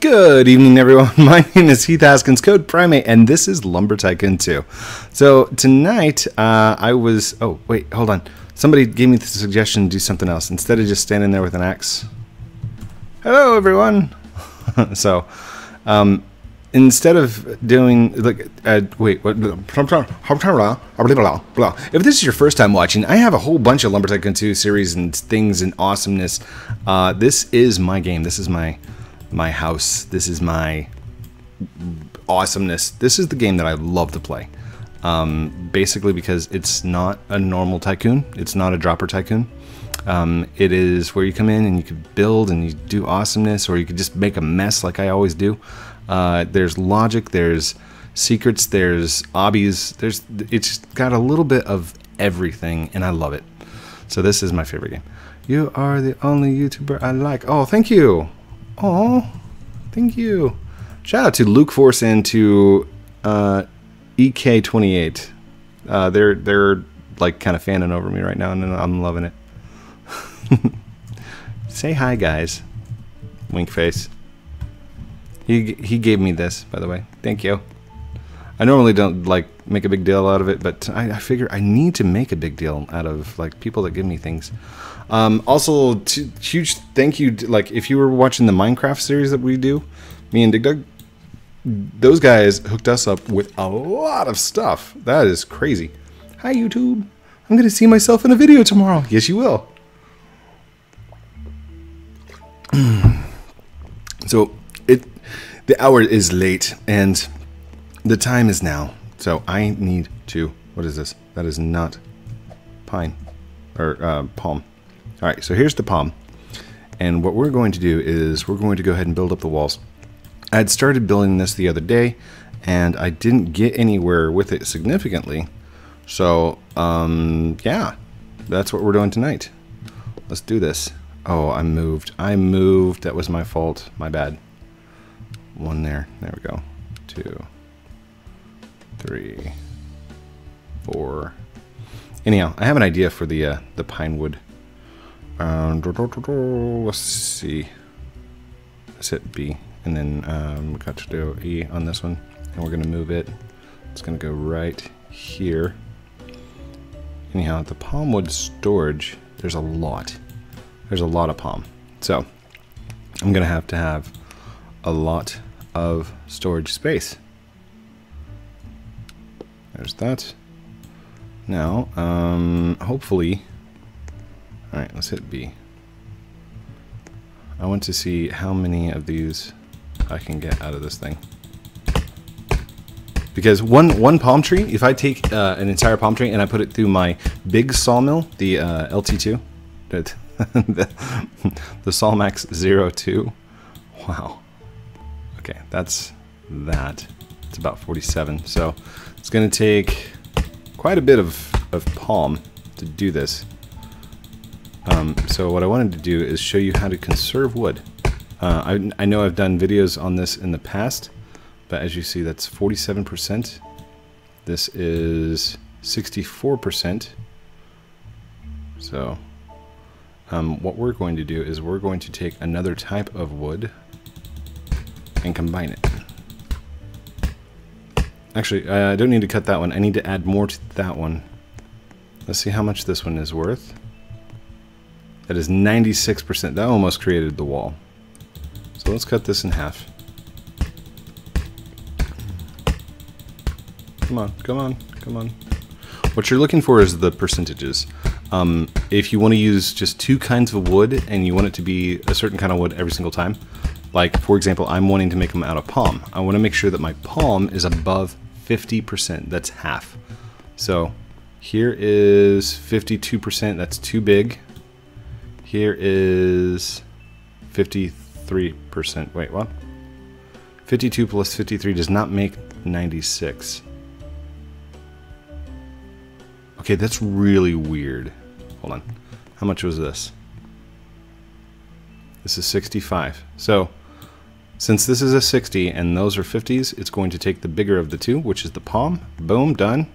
Good evening, everyone. My name is Heath Haskins Code Primate, and this is Lumber Tycoon 2. So tonight, I was... Oh, wait, hold on. Somebody gave me the suggestion to do something else instead of just standing there with an axe. Hello, everyone. So, instead of doing... Like, wait, what? If this is your first time watching, I have a whole bunch of Lumber Tycoon 2 series and things and awesomeness. This is my game. This is my house. This is my awesomeness. This is the game that I love to play. Basically because it's not a normal tycoon. It's not a dropper tycoon. It is where you come in and you can build and you do awesomeness, or you could just make a mess like I always do. There's logic, there's secrets, there's obbies, it's got a little bit of everything, and I love it. So this is my favorite game. You are the only YouTuber I like. Oh, thank you. Oh, thank you. Shout out to Luke Force and to EK28. They're like kind of fanning over me right now, and I'm loving it. Say hi, guys. Wink face. He gave me this, by the way. Thank you. I normally don't like make a big deal out of it, but I figure I need to make a big deal out of like people that give me things. Also, huge thank you. Like, if you were watching the Minecraft series that we do, me and DigDug, those guys hooked us up with a lot of stuff. That is crazy. Hi, YouTube. I'm gonna see myself in a video tomorrow. Yes, you will. So the hour is late and the time is now. So I need to. What is this? That is not pine or palm. All right, so here's the palm, and what we're going to do is we're going to go ahead and build up the walls. I had started building this the other day, and I didn't get anywhere with it significantly, so yeah, that's what we're doing tonight. Let's do this. Oh, I moved. I moved. That was my fault. My bad. One there. There we go. 2, 3, 4. Anyhow, I have an idea for the pine wood. Let's see. Let's hit B, and then we've got to do E on this one, and we're gonna move it. It's gonna go right here. Anyhow, the palm wood storage. There's a lot. There's a lot of palm, so I'm gonna have to have a lot of storage space. There's that. Now, hopefully. All right, let's hit B. I want to see how many of these I can get out of this thing. Because one palm tree, if I take an entire palm tree and I put it through my big sawmill, the LT2, the Sawmax 02. Wow. Okay, that's that. It's about 47. So it's going to take quite a bit of palm to do this. So what I wanted to do is show you how to conserve wood. I know I've done videos on this in the past, but as you see, that's 47%. This is 64%. So what we're going to do is we're going to take another type of wood and combine it. Actually, I don't need to cut that one. I need to add more to that one. Let's see how much this one is worth. That is 96%. That almost created the wall. So let's cut this in half. Come on, come on, come on. What you're looking for is the percentages. If you want to use just two kinds of wood and you want it to be a certain kind of wood every single time, like, for example, I'm wanting to make them out of palm. I want to make sure that my palm is above 50%. That's half. So here is 52%. That's too big. Here is 53%. Wait, what? 52 plus 53 does not make 96. Okay, that's really weird. Hold on. How much was this? This is 65. So since this is a 60 and those are 50s, it's going to take the bigger of the two, which is the palm. Boom, done.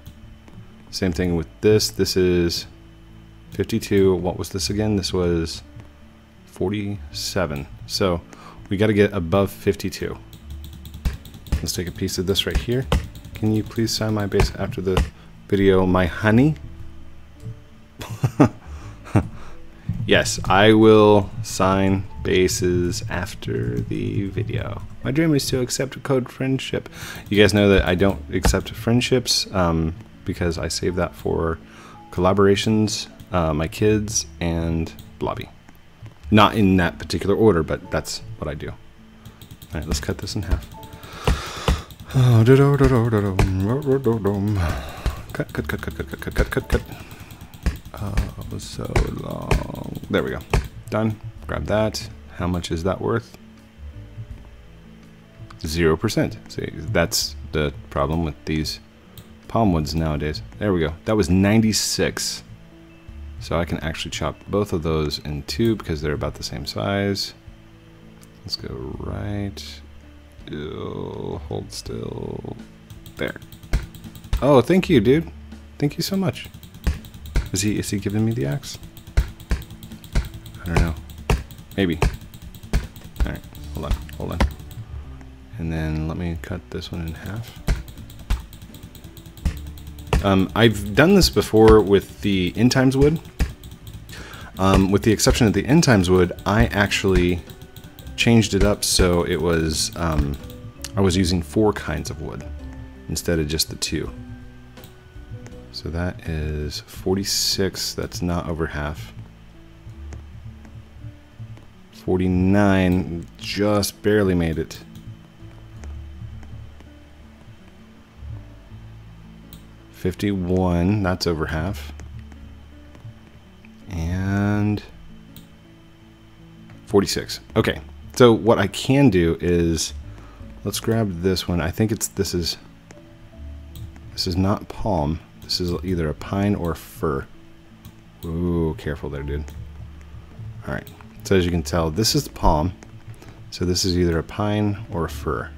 Same thing with this. This is 52. What was this again? This was 47. So We got to get above 52. Let's take a piece of this right here. Can you please sign my base after the video, my honey? Yes, I will sign bases after the video. My dream is to accept a code friendship. You guys know that I don't accept friendships because I save that for collaborations, my kids, and Blobby. Not in that particular order, but that's what I do. All right, let's cut this in half. Cut, cut, cut, cut, cut, cut, cut, cut, cut. Oh, so long. There we go. Done. Grab that. How much is that worth? 0%. See, that's the problem with these palm woods nowadays. There we go. That was 96. So I can actually chop both of those in two because they're about the same size. Let's go right. Ew, hold still. There. Oh, thank you, dude. Thank you so much. Is he giving me the axe? I don't know. Maybe. All right, hold on, hold on. And then let me cut this one in half. I've done this before with the end times wood. With the exception of the end times wood, I actually changed it up so it was, I was using 4 kinds of wood instead of just the 2. So that is 46, that's not over half. 49, just barely made it. $51, that's over half. And 46. Okay, so what I can do is, let's grab this one. I think it's, this is not palm. This is either a pine or fir. Ooh, careful there, dude. All right, so as you can tell, this is the palm. So this is either a pine or a fir.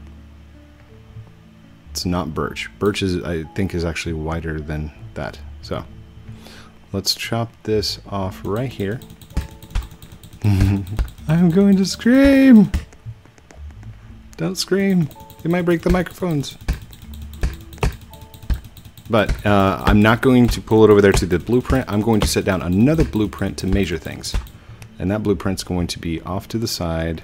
It's not birch. Birch is, I think, is actually wider than that. So let's chop this off right here. I'm going to scream. Don't scream. It might break the microphones. But I'm not going to pull it over there to the blueprint. I'm going to set down another blueprint to measure things. And that blueprint's going to be off to the side,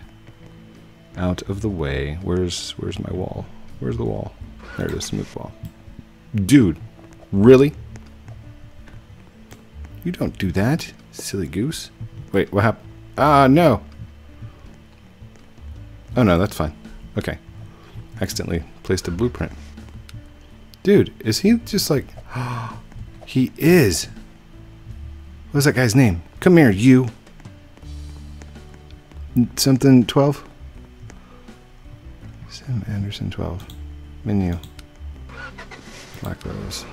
out of the way. Where's my wall? Where's the wall? There it is, smooth wall. Dude, really? You don't do that, silly goose. Wait, what happened? Ah, no. Oh no, that's fine. Okay. Accidentally placed a blueprint. Dude, is he just like... Oh, he is. What's that guy's name? Come here, you. Something 12? Sam Anderson 12. Menu. Black rose.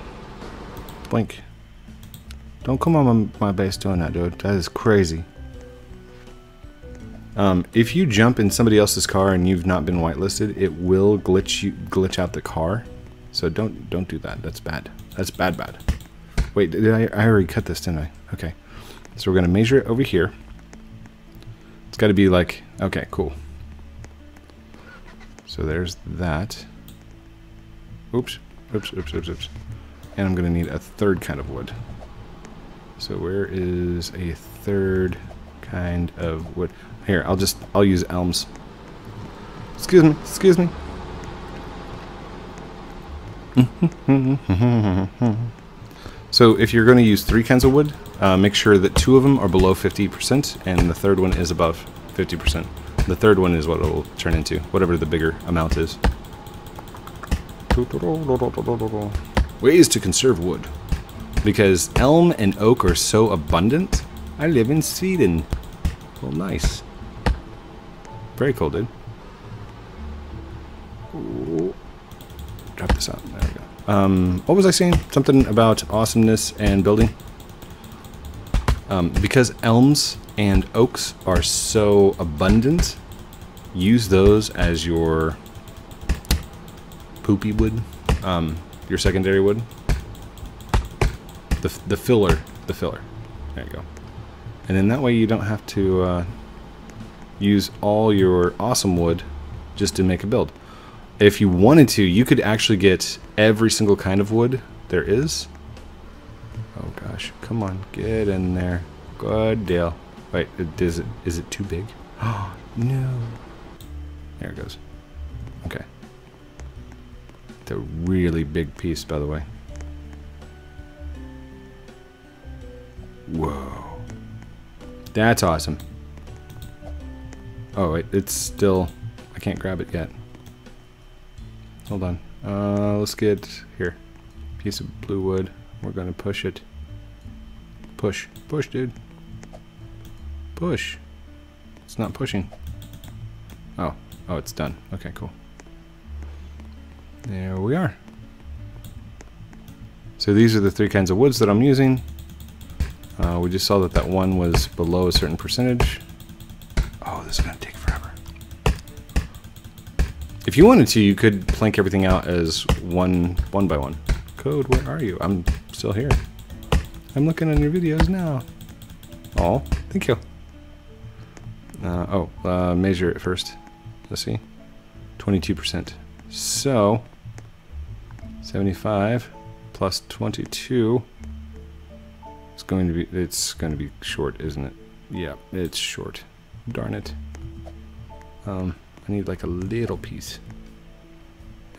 Blink. Don't come on my base doing that, dude. That is crazy. If you jump in somebody else's car and you've not been whitelisted, it will glitch out the car. So don't do that. That's bad. That's bad. Wait, I already cut this, didn't I? Okay. So we're gonna measure it over here. It's gotta be like, okay, cool. So there's that. Oops, oops, oops, oops, oops. And I'm gonna need a third kind of wood. So where is a third kind of wood? Here, I'll use elms. Excuse me, excuse me. So if you're going to use 3 kinds of wood, make sure that 2 of them are below 50% and the third one is above 50%. The third one is what it will turn into, whatever the bigger amount is. Ways to conserve wood. Because elm and oak are so abundant. I live in Sweden. Well, nice. Very cool, dude. Ooh. Drop this out. There we go. What was I saying? Something about awesomeness and building. Because elms and oaks are so abundant, use those as your poopy wood, your secondary wood, the filler. There you go. And then that way you don't have to use all your awesome wood just to make a build. If you wanted to, you could actually get every single kind of wood there is. Oh gosh, come on, get in there. Good deal. Wait, is it too big? Oh, no. There it goes. Okay. It's a really big piece, by the way. Whoa. That's awesome. Oh, wait, it's still... I can't grab it yet. Hold on. Let's get... Here. Piece of blue wood. We're gonna push it. Push. Push, dude. Push. It's not pushing. Oh. Oh, it's done. Okay, cool. There we are. So these are the three kinds of woods that I'm using. We just saw that that one was below a certain percentage. Oh, this is gonna take forever. If you wanted to, you could plank everything out as one by one. Code, where are you? I'm still here. I'm looking on your videos now. Oh, thank you. Measure it first. Let's see. 22%. So, 75 plus 22. It's going to be short, isn't it? Yeah, it's short. Darn it. I need like a little piece.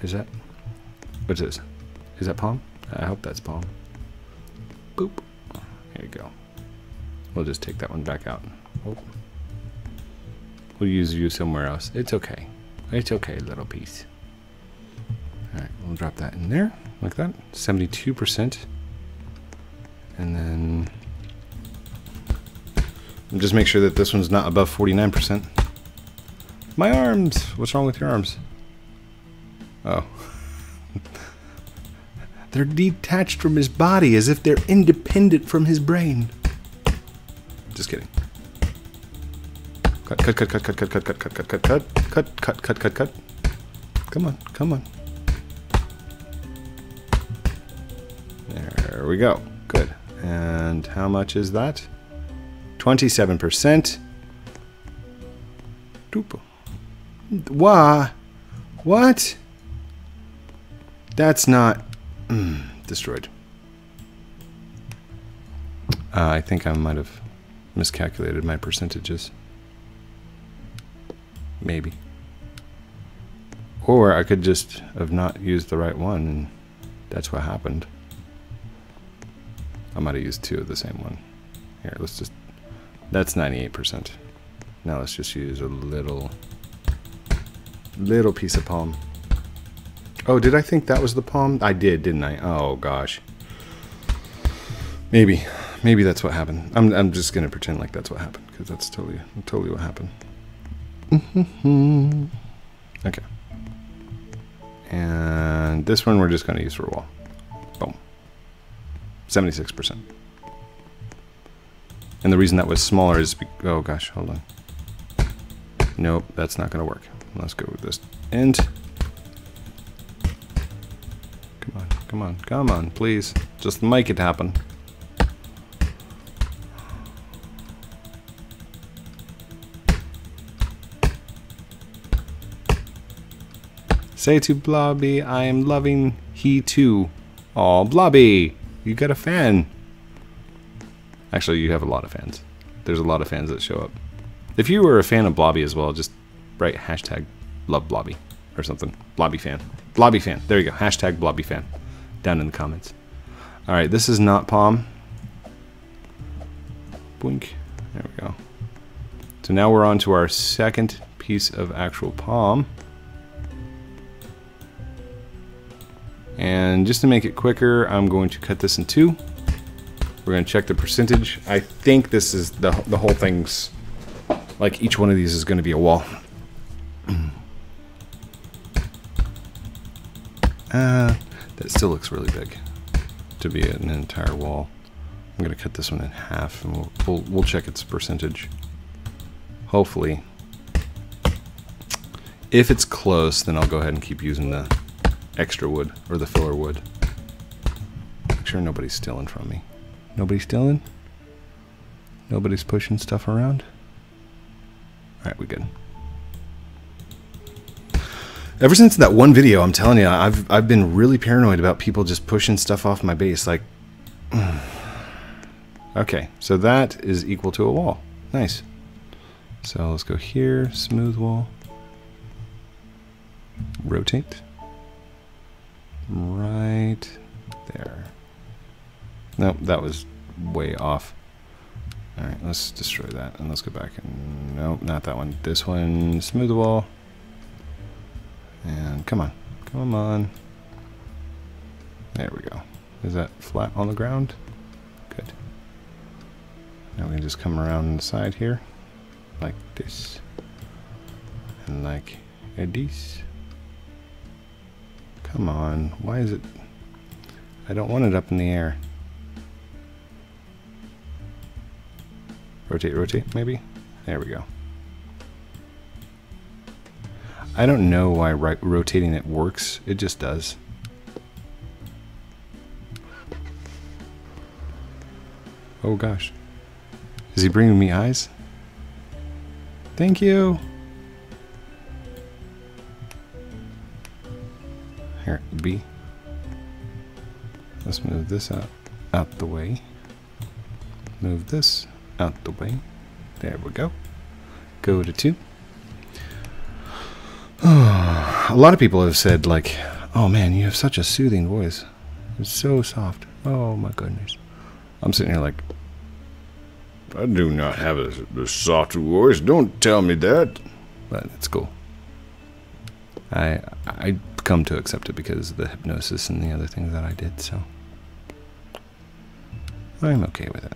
Is that... What's this? Is that palm? I hope that's palm. Boop. There you go. We'll just take that one back out. Oh. We'll use you somewhere else. It's okay. It's okay, little piece. Alright, we'll drop that in there. Like that. 72%. And then... Just make sure that this one's not above 49%. My arms! What's wrong with your arms? Oh. They're detached from his body as if they're independent from his brain. Just kidding. Cut, cut, cut, cut, cut, cut, cut, cut, cut, cut, cut, cut, cut, cut, cut, cut. Come on, come on. There we go. Good. And how much is that? 27%. Wah. What? That's not... destroyed. I think I might have miscalculated my percentages. Maybe. Or I could just have not used the right one, and that's what happened. I might have used two of the same one. Here, let's just... That's 98%. Now let's just use a little piece of palm. Oh, did I think that was the palm? I did, didn't I? Oh, gosh. Maybe. Maybe that's what happened. I'm just going to pretend like that's what happened, because that's totally what happened. Okay. And this one we're just going to use for a wall. Boom. 76%. And the reason that was smaller is... Oh, gosh, hold on. Nope, that's not going to work. Let's go with this end. Come on, come on, come on, please. Just make it happen. Say to Blobby, I am loving he too. Aw, Blobby, you got a fan. Actually, you have a lot of fans. There's a lot of fans that show up. If you were a fan of Blobby as well, just write hashtag love Blobby or something. Blobby fan. Blobby fan. There you go. Hashtag Blobby fan. Down in the comments. All right. This is not palm. Boink. There we go. So now we're on to our second piece of actual palm. And just to make it quicker, I'm going to cut this in two. We're going to check the percentage. I think this is the whole thing's, like each one of these is going to be a wall. That still looks really big to be an entire wall. I'm gonna cut this one in half, and we'll check its percentage. Hopefully, if it's close, then I'll go ahead and keep using the extra wood or the filler wood. Make sure nobody's stealing from me. Nobody's stealing. Nobody's pushing stuff around. Alright, we good. Ever since that one video, I'm telling you, I've been really paranoid about people just pushing stuff off my base, like... Okay, so that is equal to a wall. Nice. So let's go here, smooth wall. Rotate. Right there. Nope, that was way off. Alright, let's destroy that, and let's go back and... Nope, not that one. This one, smooth the wall. And come on, come on. There we go. Is that flat on the ground? Good. Now we can just come around the side here, like this, and like this. Come on, why is it? I don't want it up in the air. Rotate, rotate, maybe? There we go. I don't know why rotating it works. It just does. Oh gosh. Is he bringing me eyes? Thank you! Here, B. Let's move this out the way. Move this out the way. There we go. Go to 2. A lot of people have said, like, oh man, you have such a soothing voice. It's so soft. Oh my goodness. I'm sitting here like, I do not have a soft voice. Don't tell me that. But it's cool. I come to accept it because of the hypnosis and the other things that I did, so I'm okay with it.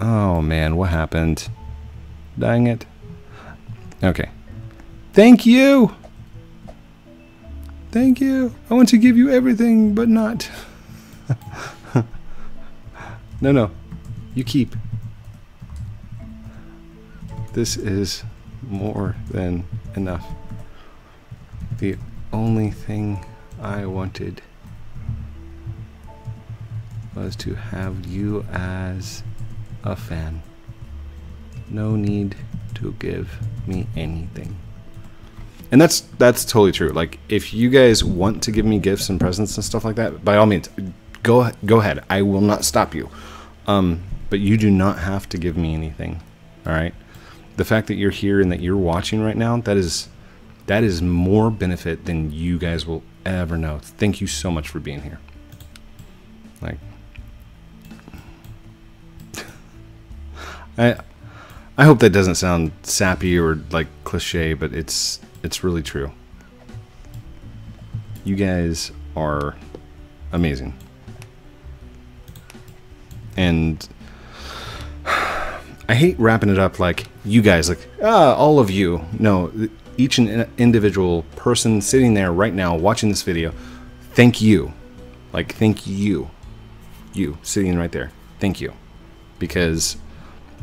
Oh man, what happened? Dang it. Okay. Thank you! Thank you! I want to give you everything, but not. No, no. You keep. This is more than enough. The only thing I wanted was to have you as a fan. No need to give me anything. And that's totally true. Like, if you guys want to give me gifts and presents and stuff like that, by all means, go ahead. I will not stop you. But you do not have to give me anything. All right. The fact that you're here and that you're watching right now, that is more benefit than you guys will ever know. Thank you so much for being here. Like, I hope that doesn't sound sappy or like cliche, but it's really true. You guys are amazing. And I hate wrapping it up like you guys, like, ah, all of you. No, each and individual person sitting there right now watching this video, thank you. Like, thank you. You sitting right there. Thank you. Because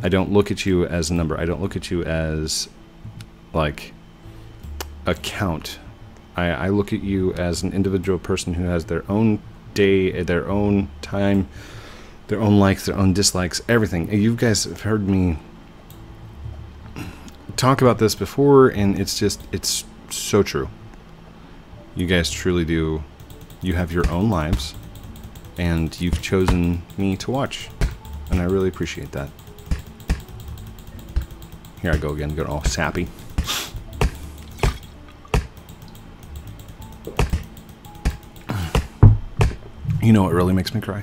I don't look at you as a number. I don't look at you as like a count. I look at you as an individual person who has their own day, their own time, their own likes, their own dislikes, everything. You guys have heard me talk about this before, and it's so true. You guys truly do. You have your own lives, and you've chosen me to watch, and I really appreciate that. Here I go again, going all sappy. You know what really makes me cry?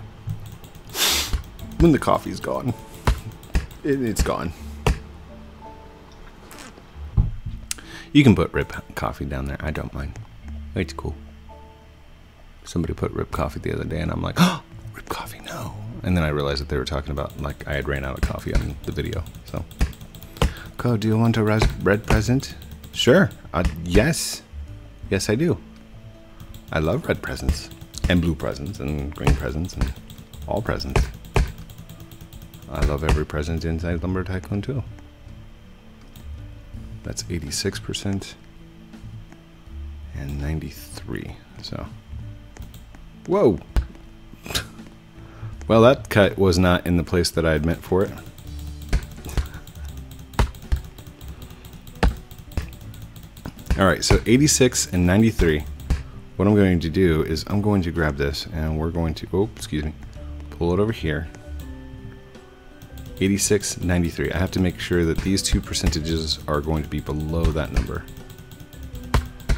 When the coffee's gone. It's gone. You can put RIP coffee down there. I don't mind. It's cool. Somebody put RIP coffee the other day, and I'm like, oh, RIP coffee, no. And then I realized that they were talking about, like, I had ran out of coffee on the video. So, Ko, do you want a red present? Sure. Yes. Yes, I do. I love red presents. And blue presents, and green presents, and all presents. I love every present inside Lumber Tycoon 2. That's 86% and 93%, so. Whoa! Well, that cut was not in the place that I had meant for it. Alright, so 86 and 93. What I'm going to do is I'm going to grab this and we're going to, oh, excuse me, pull it over here. 86, 93. I have to make sure that these two percentages are going to be below that number.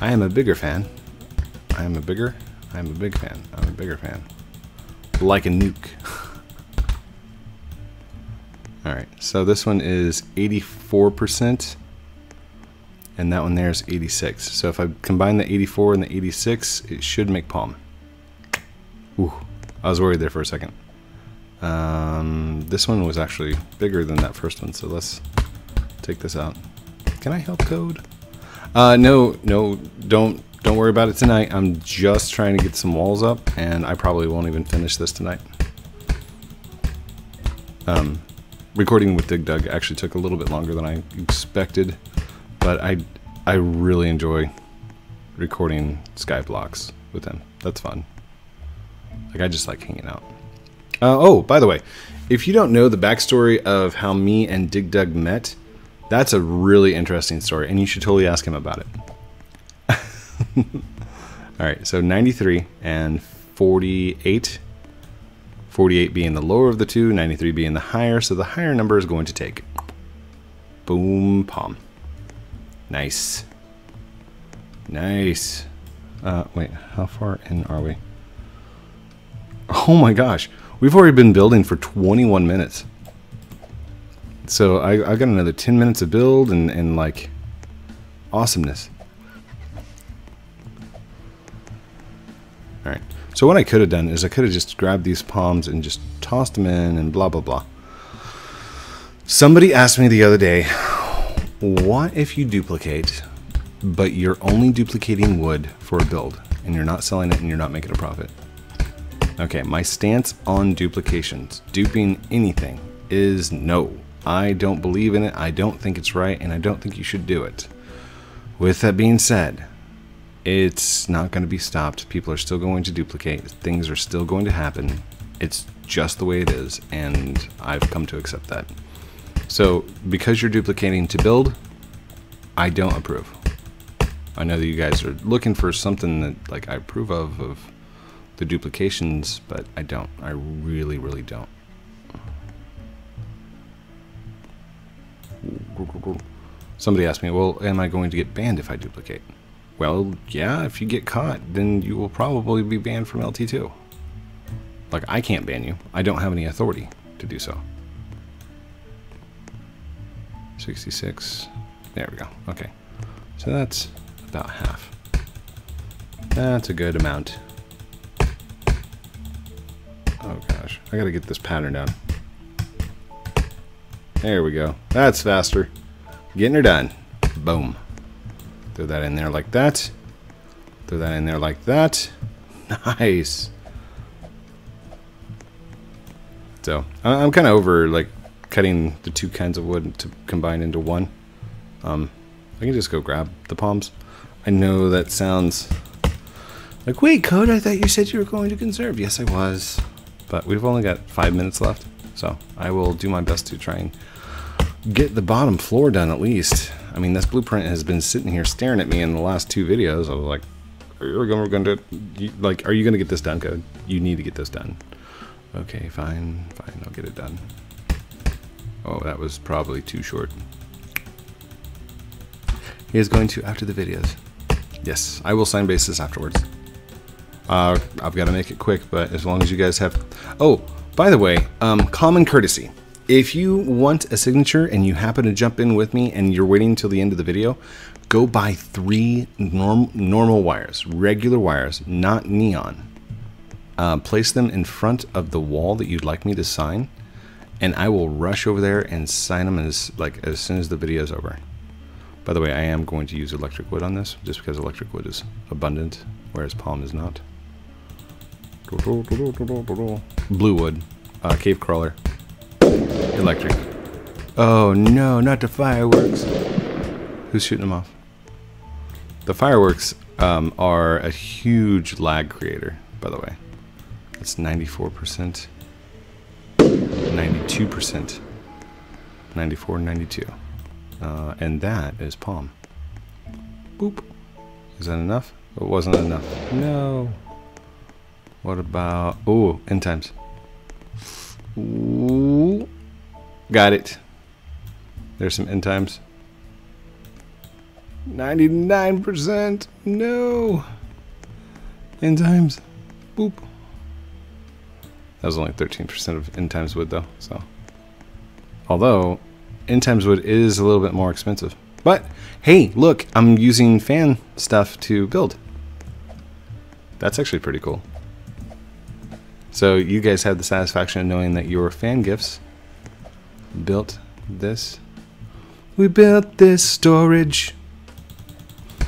I am a bigger fan. I'm a bigger fan. Like a nuke. Alright, so this one is 84%. And that one there is 86. So if I combine the 84 and the 86, it should make palm. Ooh, I was worried there for a second. This one was actually bigger than that first one, so let's take this out. Can I help code? No, don't worry about it tonight. I'm just trying to get some walls up, and I probably won't even finish this tonight. Recording with DigDug actually took a little bit longer than I expected. But I really enjoy recording Skyblocks with him. That's fun. Like, I just like hanging out. Oh, by the way, if you don't know the backstory of how me and DigDug met, that's a really interesting story, and you should totally ask him about it. All right, so 93 and 48. 48 being the lower of the two, 93 being the higher, so the higher number is going to take. Boom, palm. Nice. Nice. Wait, how far in are we? Oh my gosh. We've already been building for 21 minutes. So I got another 10 minutes to build and like awesomeness. Alright. So what I could have done is I could have just grabbed these palms and just tossed them in and blah, blah, blah. Somebody asked me the other day, what if you duplicate, but you're only duplicating wood for a build, and you're not selling it and you're not making a profit? Okay, my stance on duplications, duping anything, is no. I don't believe in it, I don't think it's right, and I don't think you should do it. With that being said, it's not going to be stopped. People are still going to duplicate. Things are still going to happen. It's just the way it is, and I've come to accept that. So, because you're duplicating to build, I don't approve. I know that you guys are looking for something that, like, I approve of the duplications, but I don't. I really, really don't. Somebody asked me, well, am I going to get banned if I duplicate? Well, yeah, if you get caught, then you will probably be banned from LT2. Like, I can't ban you. I don't have any authority to do so. 66, there we go. Okay, so that's about half. That's a good amount. Oh gosh, I gotta get this pattern down. There we go, that's faster. Getting her done, boom. Throw that in there like that. Throw that in there like that. Nice. So, I'm kinda over like cutting the two kinds of wood to combine into one. I can just go grab the palms. I know that sounds like, wait, Code, I thought you said you were going to conserve. Yes, I was. But we've only got 5 minutes left, so I will do my best to try and get the bottom floor done at least. I mean, this blueprint has been sitting here staring at me in the last 2 videos. I was like, are you going to do it? Like, are you going to get this done, Code? You need to get this done. Okay, fine, fine, I'll get it done. Oh, that was probably too short. He is going to after the videos. Yes, I will sign bases afterwards. I've got to make it quick, but as long as you guys have... Oh, by the way, common courtesy. If you want a signature and you happen to jump in with me and you're waiting until the end of the video, go buy 3 normal wires, regular wires, not neon. Place them in front of the wall that you'd like me to sign. And I will rush over there and sign them as soon as the video is over. By the way, I am going to use electric wood on this, just because electric wood is abundant, whereas palm is not. Blue wood, cave crawler, electric. Oh no, not the fireworks. Who's shooting them off? The fireworks are a huge lag creator, by the way. It's 94%. 92%, 94, 92, and that is palm. Boop. Is that enough? It wasn't enough. No. What about... Ooh, end times. Ooh. Got it. There's some end times. 99%. No. End times. Boop. That was only 13% of end times wood though, so. Although, end times wood is a little bit more expensive. But, hey, look, I'm using fan stuff to build. That's actually pretty cool. So you guys have the satisfaction of knowing that your fan gifts built this. We built this storage.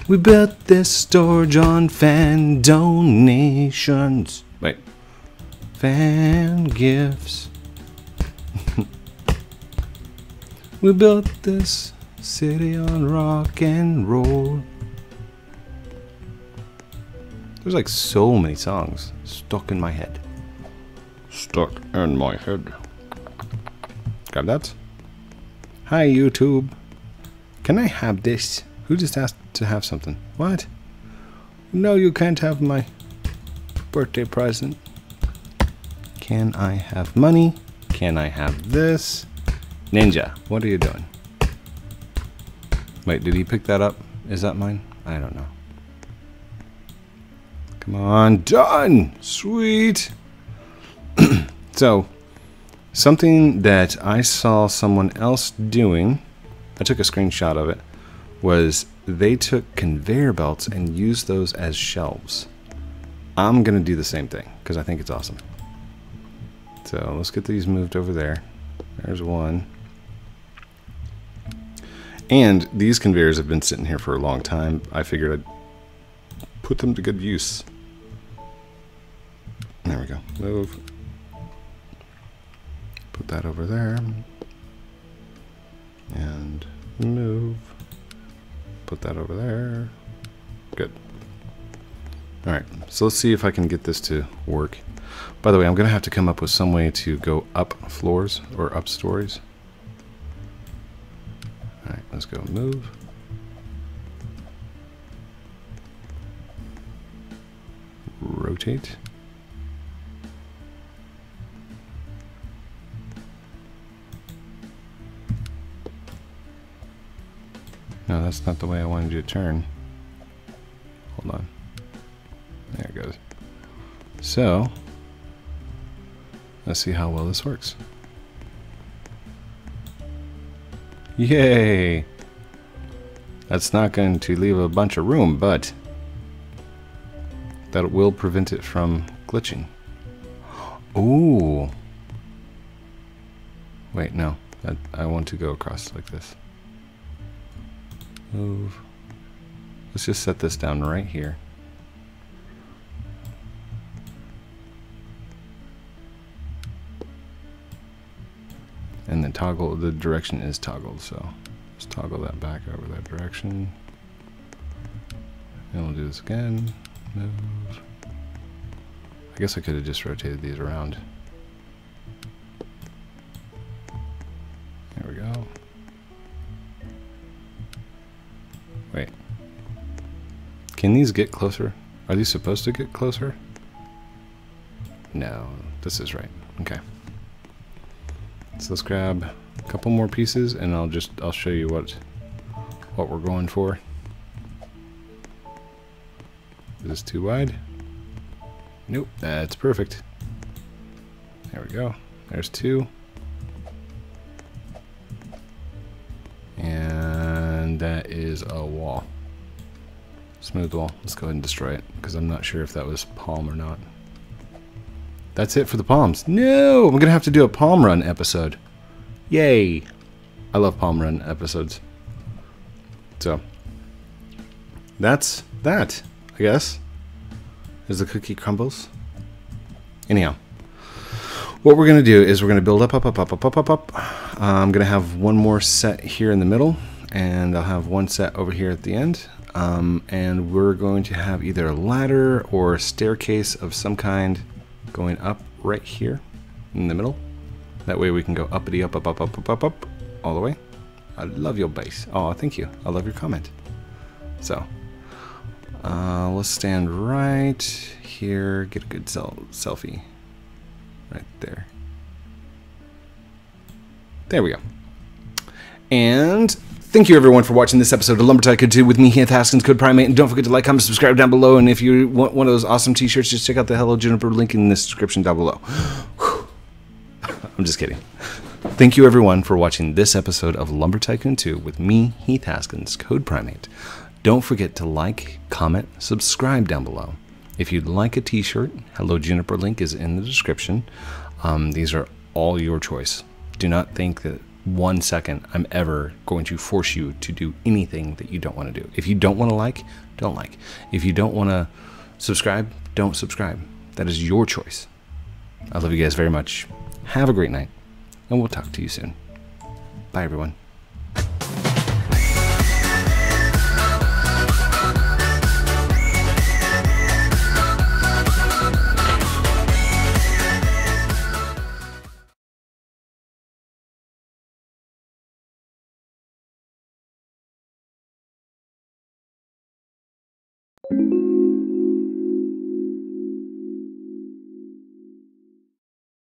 We built this storage on fan donations. Wait. Fan gifts. We built this city on rock and roll. There's like so many songs stuck in my head. Stuck in my head. Grab that. Hi YouTube. Can I have this? Who just asked to have something? What? No, you can't have my birthday present. Can I have money? Can I have this? Ninja, what are you doing? Wait, did he pick that up? Is that mine? I don't know. Come on, done! Sweet! So, something that I saw someone else doing, I took a screenshot of it, was they took conveyor belts and used those as shelves. I'm gonna do the same thing, because I think it's awesome. So, let's get these moved over there. There's one. And these conveyors have been sitting here for a long time. I figured I'd put them to good use. There we go. Move. Put that over there. And move. Put that over there. Good. All right. So let's see if I can get this to work. By the way, I'm going to have to come up with some way to go up floors or up stories. All right, let's go move. Rotate. No, that's not the way I wanted you to turn. Hold on. There it goes. So... let's see how well this works. Yay! That's not going to leave a bunch of room, but that will prevent it from glitching. Ooh! Wait, no. I want to go across like this. Move. Let's just set this down right here. And the toggle, the direction is toggled, so let's toggle that back over that direction. And we'll do this again. Move. I guess I could have just rotated these around. There we go. Wait. Can these get closer? Are these supposed to get closer? No, this is right. Okay. So let's grab a couple more pieces, and I'll show you what we're going for. Is this too wide? Nope, that's perfect. There we go. There's two, and that is a wall. Smooth wall. Let's go ahead and destroy it because I'm not sure if that was palm or not. That's it for the palms. No! I'm going to have to do a palm run episode. Yay! I love palm run episodes. So, that's that, I guess. As the cookie crumbles. Anyhow, what we're going to do is we're going to build up. I'm going to have one more set here in the middle, and I'll have one set over here at the end. And we're going to have either a ladder or a staircase of some kind going up right here in the middle. That way we can go uppity up all the way. I love your base. Oh, thank you. I love your comment. So We'll stand right here, get a good selfie. Right there. There we go. And thank you everyone for watching this episode of Lumber Tycoon 2 with me, Heath Haskins Code Primate. And don't forget to like, comment, subscribe down below. And if you want one of those awesome t-shirts, just check out the Hello Juniper link in the description down below. I'm just kidding. Thank you everyone for watching this episode of Lumber Tycoon 2 with me, Heath Haskins Code Primate. Don't forget to like, comment, subscribe down below. If you'd like a t-shirt, Hello Juniper link is in the description. These are all your choice. Do not think that one second I'm ever going to force you to do anything that you don't want to do. If you don't want to like, don't like. If you don't want to subscribe, don't subscribe. That is your choice. I love you guys very much. Have a great night, and we'll talk to you soon. Bye, everyone. Thank you.